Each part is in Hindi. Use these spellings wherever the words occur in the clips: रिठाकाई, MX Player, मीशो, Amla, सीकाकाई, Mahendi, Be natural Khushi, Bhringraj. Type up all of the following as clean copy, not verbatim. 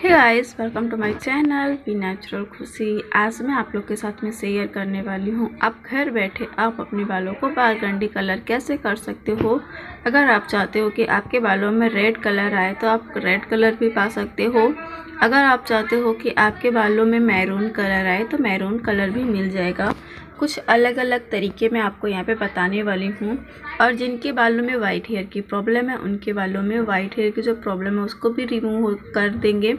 Hey guys, welcome to my channel be natural Khushi. आज मैं आप लोग के साथ में शेयर करने वाली हूँ, आप घर बैठे आप अपने बालों को बारगंडी कलर कैसे कर सकते हो। अगर आप चाहते हो कि आपके बालों में रेड कलर आए तो आप रेड कलर भी पा सकते हो। अगर आप चाहते हो कि आपके बालों में मैरून कलर आए तो मैरून कलर भी मिल जाएगा। कुछ अलग अलग तरीके मैं आपको यहाँ पे बताने वाली हूँ। और जिनके बालों में वाइट हेयर की प्रॉब्लम है, उनके बालों में वाइट हेयर की जो प्रॉब्लम है उसको भी रिमूव कर देंगे,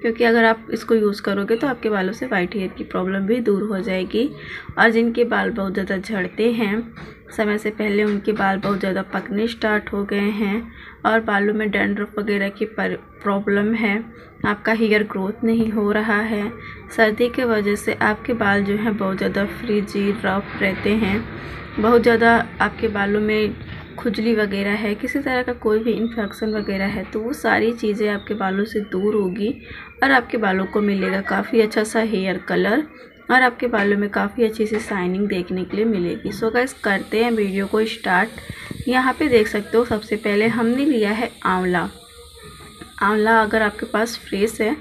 क्योंकि अगर आप इसको यूज़ करोगे तो आपके बालों से वाइट हेयर की प्रॉब्लम भी दूर हो जाएगी। और जिनके बाल बहुत ज़्यादा झड़ते हैं, समय से पहले उनके बाल बहुत ज़्यादा पकने स्टार्ट हो गए हैं और बालों में डैंड्रफ वगैरह की प्रॉब्लम है, आपका हेयर ग्रोथ नहीं हो रहा है, सर्दी के वजह से आपके बाल जो हैं बहुत ज़्यादा फ्रिजी रफ रहते हैं, बहुत ज़्यादा आपके बालों में खुजली वगैरह है, किसी तरह का कोई भी इन्फेक्शन वगैरह है, तो वो सारी चीज़ें आपके बालों से दूर होगी और आपके बालों को मिलेगा काफ़ी अच्छा सा हेयर कलर और आपके बालों में काफ़ी अच्छी सी शाइनिंग देखने के लिए मिलेगी। सो गाइस, करते हैं वीडियो को स्टार्ट। यहाँ पे देख सकते हो, सबसे पहले हमने लिया है आंवला। आंवला अगर आपके पास फ्रेश है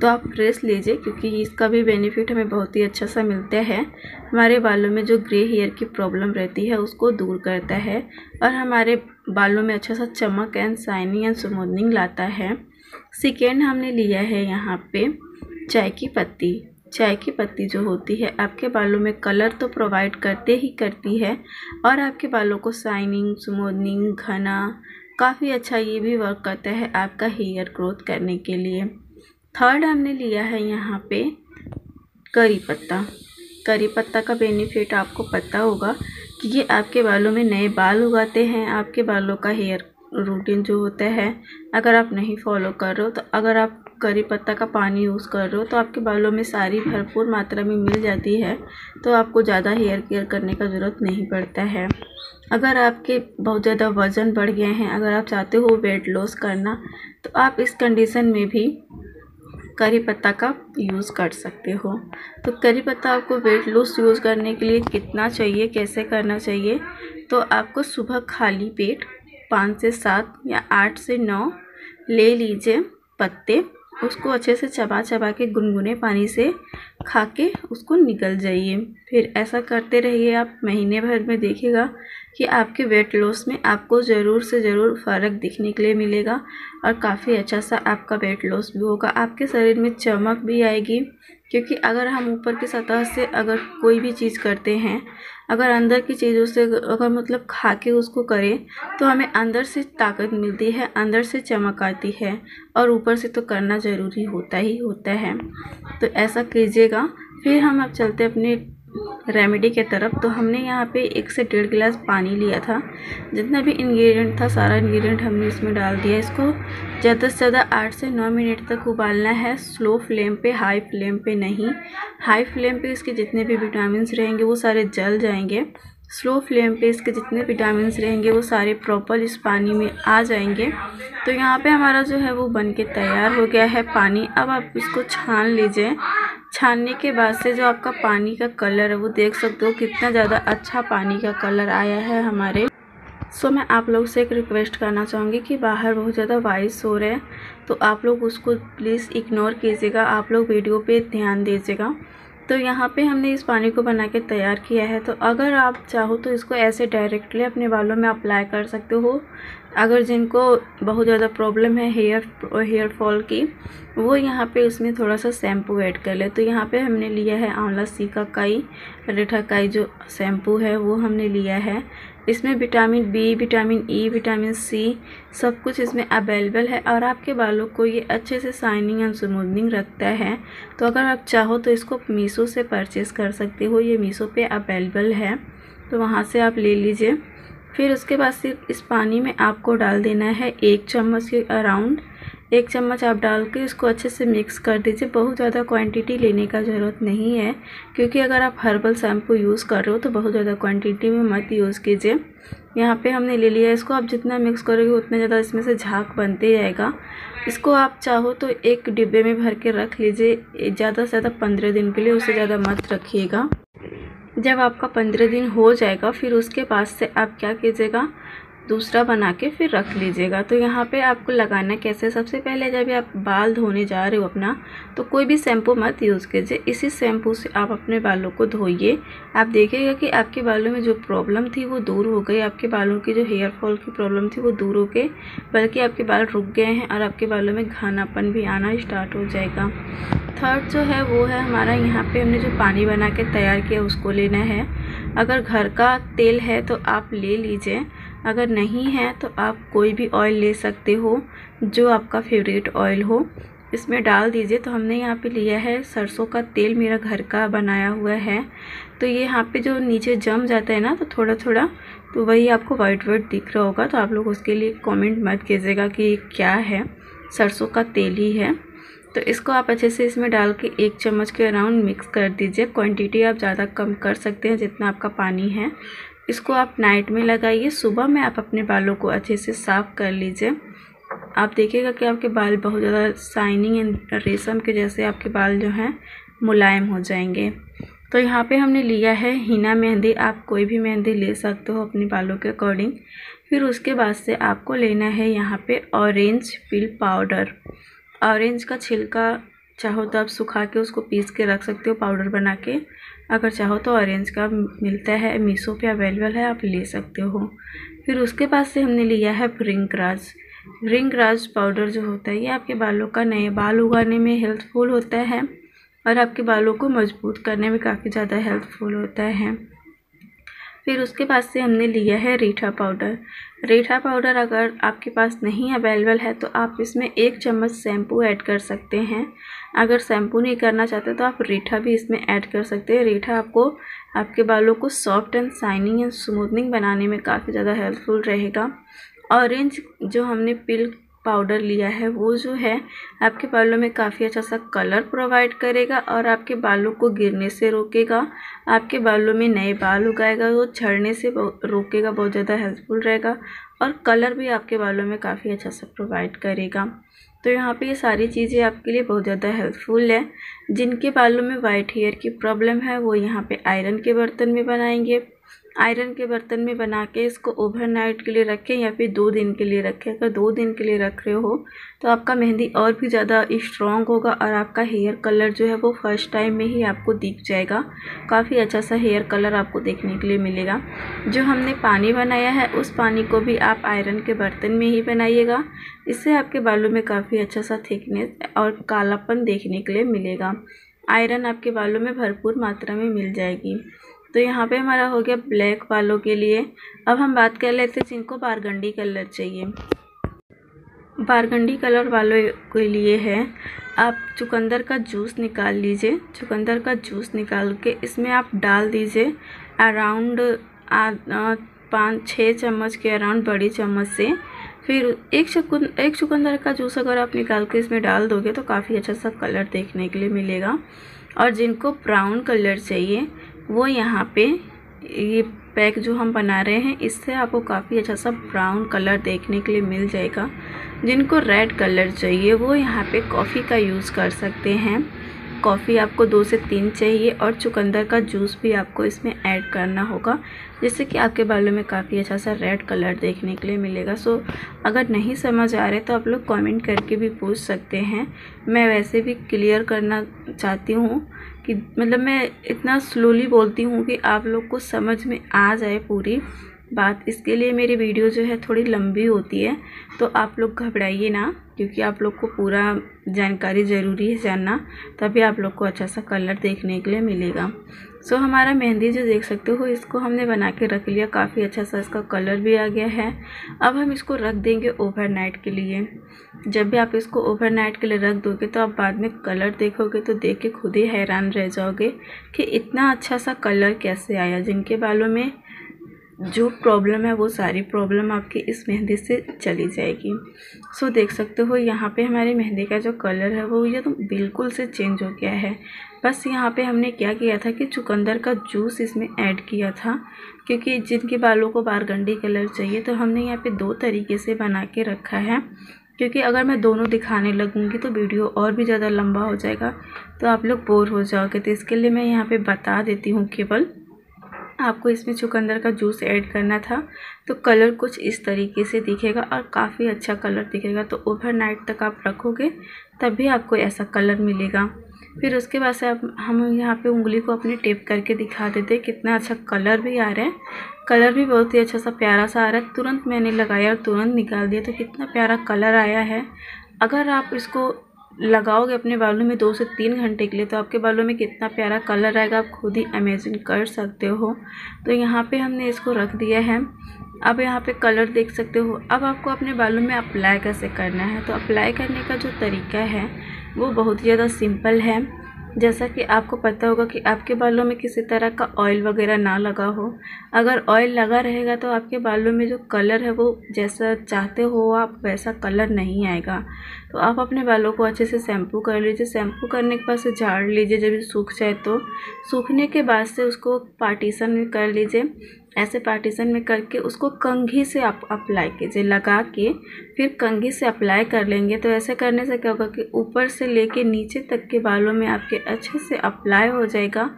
तो आप फ्रेश लीजिए, क्योंकि इसका भी बेनिफिट हमें बहुत ही अच्छा सा मिलता है। हमारे बालों में जो ग्रे हेयर की प्रॉब्लम रहती है उसको दूर करता है और हमारे बालों में अच्छा सा चमक एंड शाइनिंग एंड स्मूथनिंग लाता है। सेकेंड हमने लिया है यहाँ पे चाय की पत्ती। चाय की पत्ती जो होती है आपके बालों में कलर तो प्रोवाइड करते ही करती है और आपके बालों को शाइनिंग, स्मूथनिंग, घना काफ़ी अच्छा ये भी वर्क करता है आपका हेयर ग्रोथ करने के लिए। थर्ड हमने लिया है यहाँ पे करी पत्ता। करी पत्ता का बेनिफिट आपको पता होगा कि ये आपके बालों में नए बाल उगाते हैं। आपके बालों का हेयर रूटीन जो होता है अगर आप नहीं फॉलो कर रहे हो, तो अगर आप करी पत्ता का पानी यूज़ कर रहे हो तो आपके बालों में सारी भरपूर मात्रा में मिल जाती है, तो आपको ज़्यादा हेयर केयर करने का ज़रूरत नहीं पड़ता है। अगर आपके बहुत ज़्यादा वज़न बढ़ गए हैं, अगर आप चाहते हो वेट लॉस करना, तो आप इस कंडीशन में भी करी पत्ता का यूज़ कर सकते हो। तो करी पत्ता आपको वेट लॉस यूज़ करने के लिए कितना चाहिए, कैसे करना चाहिए, तो आपको सुबह खाली पेट 5 से 7 या 8 से 9 ले लीजिए पत्ते, उसको अच्छे से चबा चबा के गुनगुने पानी से खा के उसको निगल जाइए। फिर ऐसा करते रहिए आप महीने भर में, देखिएगा कि आपके वेट लॉस में आपको ज़रूर से ज़रूर फ़र्क दिखने के लिए मिलेगा और काफ़ी अच्छा सा आपका वेट लॉस भी होगा। आपके शरीर में चमक भी आएगी, क्योंकि अगर हम ऊपर की सतह से अगर कोई भी चीज़ करते हैं, अगर अंदर की चीज़ों से अगर मतलब खा के उसको करें, तो हमें अंदर से ताकत मिलती है, अंदर से चमक आती है और ऊपर से तो करना ज़रूरी होता ही होता है। तो ऐसा कीजिएगा। फिर हम अब चलते अपने रेमेडी के तरफ। तो हमने यहाँ पे 1 से 1.5 गिलास पानी लिया था, जितना भी इंग्रेडिएंट था सारा इंग्रेडिएंट हमने इसमें डाल दिया। इसको ज़्यादा से ज़्यादा 8 से 9 मिनट तक उबालना है, स्लो फ्लेम पे, हाई फ्लेम पे नहीं। हाई फ्लेम पे इसके जितने भी विटामिन्स रहेंगे वो सारे जल जाएंगे, स्लो फ्लेम पे इसके जितने विटामिन्स रहेंगे वो सारे प्रॉपर इस पानी में आ जाएंगे। तो यहाँ पे हमारा जो है वो बनके तैयार हो गया है पानी। अब आप इसको छान लीजिए। छानने के बाद से जो आपका पानी का कलर है वो देख सकते हो, कितना ज़्यादा अच्छा पानी का कलर आया है हमारे। सो मैं आप लोग से एक रिक्वेस्ट करना चाहूँगी कि बाहर बहुत ज़्यादा वॉइस हो रहा है, तो आप लोग उसको प्लीज़ इग्नोर कीजिएगा, आप लोग वीडियो पे ध्यान दीजिएगा। तो यहाँ पे हमने इस पानी को बना के तैयार किया है। तो अगर आप चाहो तो इसको ऐसे डायरेक्टली अपने बालों में अप्लाई कर सकते हो। अगर जिनको बहुत ज़्यादा प्रॉब्लम है हेयर फॉल की, वो यहाँ पे इसमें थोड़ा सा शैम्पू ऐड कर ले। तो यहाँ पे हमने लिया है आंवला सीकाकाई, रिठाकाई जो शैम्पू है वो हमने लिया है। इसमें vitamin B, vitamin E, vitamin C सब कुछ इसमें अवेलेबल है और आपके बालों को ये अच्छे से शाइनिंग एंड स्मूथनिंग रखता है। तो अगर आप चाहो तो इसको मीशो से परचेज़ कर सकते हो, ये मीशो पे अवेलेबल है, तो वहाँ से आप ले लीजिए। फिर उसके बाद सिर्फ इस पानी में आपको डाल देना है 1 चम्मच के अराउंड, 1 चम्मच आप डाल के इसको अच्छे से मिक्स कर दीजिए। बहुत ज़्यादा क्वांटिटी लेने का ज़रूरत नहीं है, क्योंकि अगर आप हर्बल शैम्पू यूज़ कर रहे हो तो बहुत ज़्यादा क्वांटिटी में मत यूज़ कीजिए। यहाँ पे हमने ले लिया इसको। आप जितना मिक्स करोगे उतना ज़्यादा इसमें से झाग बनते जाएगा। इसको आप चाहो तो एक डिब्बे में भर के रख लीजिए, ज़्यादा से ज़्यादा 15 दिन के लिए, उससे ज़्यादा मत रखिएगा। जब आपका 15 दिन हो जाएगा, फिर उसके बाद से आप क्या कीजिएगा, दूसरा बना के फिर रख लीजिएगा। तो यहाँ पे आपको लगाना कैसे, सबसे पहले जब आप बाल धोने जा रहे हो अपना, तो कोई भी शैम्पू मत यूज़ कीजिए, इसी शैम्पू से आप अपने बालों को धोइए। आप देखिएगा कि आपके बालों में जो प्रॉब्लम थी वो दूर हो गई, आपके बालों की जो हेयर फॉल की प्रॉब्लम थी वो दूर हो गई, बल्कि आपके बाल रुक गए हैं और आपके बालों में घनापन भी आना स्टार्ट हो जाएगा। थर्ड जो है वो है हमारा, यहाँ पे हमने जो पानी बना के तैयार किया उसको लेना है। अगर घर का तेल है तो आप ले लीजिए, अगर नहीं है तो आप कोई भी ऑयल ले सकते हो, जो आपका फेवरेट ऑयल हो इसमें डाल दीजिए। तो हमने यहाँ पे लिया है सरसों का तेल, मेरा घर का बनाया हुआ है। तो ये यहाँ पे जो नीचे जम जाता है ना, तो थोड़ा थोड़ा, तो वही आपको वाइट वाइट दिख रहा होगा, तो आप लोग उसके लिए कॉमेंट मत कीजिएगा कि क्या है, सरसों का तेल ही है। तो इसको आप अच्छे से इसमें डाल के 1 चम्मच के अराउंड मिक्स कर दीजिए। क्वांटिटी आप ज़्यादा कम कर सकते हैं जितना आपका पानी है। इसको आप नाइट में लगाइए, सुबह में आप अपने बालों को अच्छे से साफ़ कर लीजिए। आप देखिएगा कि आपके बाल बहुत ज़्यादा शाइनिंग एंड रेशम के जैसे आपके बाल जो हैं मुलायम हो जाएंगे। तो यहाँ पे हमने लिया है हिना मेहंदी, आप कोई भी मेहंदी ले सकते हो अपने बालों के अकॉर्डिंग। फिर उसके बाद से आपको लेना है यहाँ पे ऑरेंज पील पाउडर। ऑरेंज का छिलका चाहो तो आप सुखा के उसको पीस के रख सकते हो पाउडर बना के, अगर चाहो तो ऑरेंज का मिलता है, मीशो पे अवेलेबल है, आप ले सकते हो। फिर उसके बाद से हमने लिया है भृंगराज। भृंगराज पाउडर जो होता है ये आपके बालों का नए बाल उगाने में हेल्पफुल होता है और आपके बालों को मजबूत करने में काफ़ी ज़्यादा हेल्पफुल होता है। फिर उसके बाद से हमने लिया है रीठा पाउडर। रीठा पाउडर अगर आपके पास नहीं अवेलेबल है तो आप इसमें 1 चम्मच शैम्पू ऐड कर सकते हैं। अगर शैम्पू नहीं करना चाहते तो आप रीठा भी इसमें ऐड कर सकते हैं। रीठा आपको आपके बालों को soft and shining and smoothening बनाने में काफ़ी ज़्यादा हेल्पफुल रहेगा। ऑरेंज जो हमने पिल पाउडर लिया है वो जो है आपके बालों में काफ़ी अच्छा सा कलर प्रोवाइड करेगा और आपके बालों को गिरने से रोकेगा, आपके बालों में नए बाल उगाएगा, वो झड़ने से रोकेगा, बहुत ज़्यादा हेल्पफुल रहेगा और कलर भी आपके बालों में काफ़ी अच्छा सा प्रोवाइड करेगा। तो यहाँ पे ये सारी चीज़ें आपके लिए बहुत ज़्यादा हेल्पफुल है। जिनके बालों में वाइट हेयर की प्रॉब्लम है वो यहाँ पे आयरन के बर्तन में बनाएंगे। आयरन के बर्तन में बना के इसको ओवरनाइट के लिए रखें या फिर 2 दिन के लिए रखें। अगर 2 दिन के लिए रख रहे हो तो आपका मेहंदी और भी ज़्यादा स्ट्रॉन्ग होगा और आपका हेयर कलर जो है वो फर्स्ट टाइम में ही आपको दिख जाएगा, काफ़ी अच्छा सा हेयर कलर आपको देखने के लिए मिलेगा। जो हमने पानी बनाया है उस पानी को भी आप आयरन के बर्तन में ही बनाइएगा, इससे आपके बालों में काफ़ी अच्छा सा थिकनेस और कालापन देखने के लिए मिलेगा। आयरन आपके बालों में भरपूर मात्रा में मिल जाएगी। तो यहाँ पे हमारा हो गया ब्लैक बालों के लिए। अब हम बात कर लेते हैं जिनको बारगंडी कलर चाहिए। बारगंडी कलर वालों के लिए है, आप चुकंदर का जूस निकाल लीजिए। चुकंदर का जूस निकाल के इसमें आप डाल दीजिए अराउंड 5-6 चम्मच के अराउंड बड़ी चम्मच से। फिर एक चुकंदर का जूस अगर आप निकाल के इसमें डाल दोगे तो काफ़ी अच्छा सा कलर देखने के लिए मिलेगा। और जिनको ब्राउन कलर चाहिए वो यहाँ पे ये पैक जो हम बना रहे हैं इससे आपको काफ़ी अच्छा सा ब्राउन कलर देखने के लिए मिल जाएगा। जिनको रेड कलर चाहिए वो यहाँ पे कॉफ़ी का यूज़ कर सकते हैं। कॉफ़ी आपको 2 से 3 चाहिए और चुकंदर का जूस भी आपको इसमें ऐड करना होगा, जिससे कि आपके बालों में काफ़ी अच्छा सा रेड कलर देखने के लिए मिलेगा। सो अगर नहीं समझ आ रहे तो आप लोग कमेंट करके भी पूछ सकते हैं। मैं वैसे भी क्लियर करना चाहती हूँ कि मतलब मैं इतना स्लोली बोलती हूँ कि आप लोग को समझ में आ जाए पूरी बात, इसके लिए मेरी वीडियो जो है थोड़ी लंबी होती है। तो आप लोग घबराइए ना, क्योंकि आप लोग को पूरा जानकारी ज़रूरी है जानना, तभी आप लोग को अच्छा सा कलर देखने के लिए मिलेगा। सो हमारा मेहंदी जो देख सकते हो इसको हमने बना के रख लिया, काफ़ी अच्छा सा इसका कलर भी आ गया है। अब हम इसको रख देंगे ओवरनाइट के लिए। जब भी आप इसको ओवरनाइट के लिए रख दोगे तो आप बाद में कलर देखोगे तो देख के खुद ही हैरान रह जाओगे कि इतना अच्छा सा कलर कैसे आया। जिनके बालों में जो प्रॉब्लम है वो सारी प्रॉब्लम आपकी इस मेहंदी से चली जाएगी। सो देख सकते हो यहाँ पे हमारी मेहंदी का जो कलर है वो ये तो बिल्कुल से चेंज हो गया है। बस यहाँ पे हमने क्या किया था कि चुकंदर का जूस इसमें ऐड किया था, क्योंकि जिनके बालों को बारगंडी कलर चाहिए तो हमने यहाँ पे 2 तरीके से बना के रखा है, क्योंकि अगर मैं दोनों दिखाने लगूँगी तो वीडियो और भी ज़्यादा लंबा हो जाएगा तो आप लोग बोर हो जाओगे। तो इसके लिए मैं यहाँ पर बता देती हूँ केवल आपको इसमें चुकंदर का जूस ऐड करना था, तो कलर कुछ इस तरीके से दिखेगा और काफ़ी अच्छा कलर दिखेगा। तो ओवरनाइट तक आप रखोगे तब भी आपको ऐसा कलर मिलेगा। फिर उसके बाद से आप हम यहाँ पे उंगली को अपनी टेप करके दिखा देते कितना अच्छा कलर भी आ रहा है। कलर भी बहुत ही अच्छा सा प्यारा सा आ रहा है। तुरंत मैंने लगाया और तुरंत निकाल दिया, तो कितना प्यारा कलर आया है। अगर आप इसको लगाओगे अपने बालों में 2 से 3 घंटे के लिए तो आपके बालों में कितना प्यारा कलर आएगा आप खुद ही इमेजिन कर सकते हो। तो यहाँ पे हमने इसको रख दिया है। अब यहाँ पे कलर देख सकते हो। अब आपको अपने बालों में अप्लाई कैसे करना है, तो अप्लाई करने का जो तरीका है वो बहुत ज़्यादा सिंपल है। जैसा कि आपको पता होगा कि आपके बालों में किसी तरह का ऑयल वगैरह ना लगा हो। अगर ऑयल लगा रहेगा तो आपके बालों में जो कलर है वो जैसा चाहते हो आप वैसा कलर नहीं आएगा। तो आप अपने बालों को अच्छे से शैम्पू कर लीजिए। शैम्पू करने के बाद से झाड़ लीजिए, जब सूख जाए तो सूखने के बाद से उसको पार्टीशन में कर लीजिए। ऐसे पार्टीशन में करके उसको कंघी से आप अप्लाई कीजिए, लगा के फिर कंघी से अप्लाई कर लेंगे। तो ऐसे करने से क्या होगा कि ऊपर से लेके नीचे तक के बालों में आपके अच्छे से अप्लाई हो जाएगा।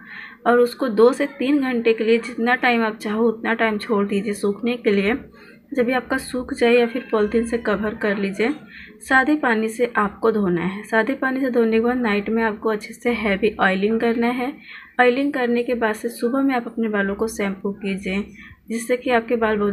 और उसको 2 से 3 घंटे के लिए, जितना टाइम आप चाहो उतना टाइम छोड़ दीजिए सूखने के लिए। जब भी आपका सूख जाए या फिर पॉलीथीन से कवर कर लीजिए। सादे पानी से आपको धोना है। सादे पानी से धोने के बाद नाइट में आपको अच्छे से हैवी ऑयलिंग करना है। ऑयलिंग करने के बाद से सुबह में आप अपने बालों को शैम्पू कीजिए, जिससे कि आपके बाल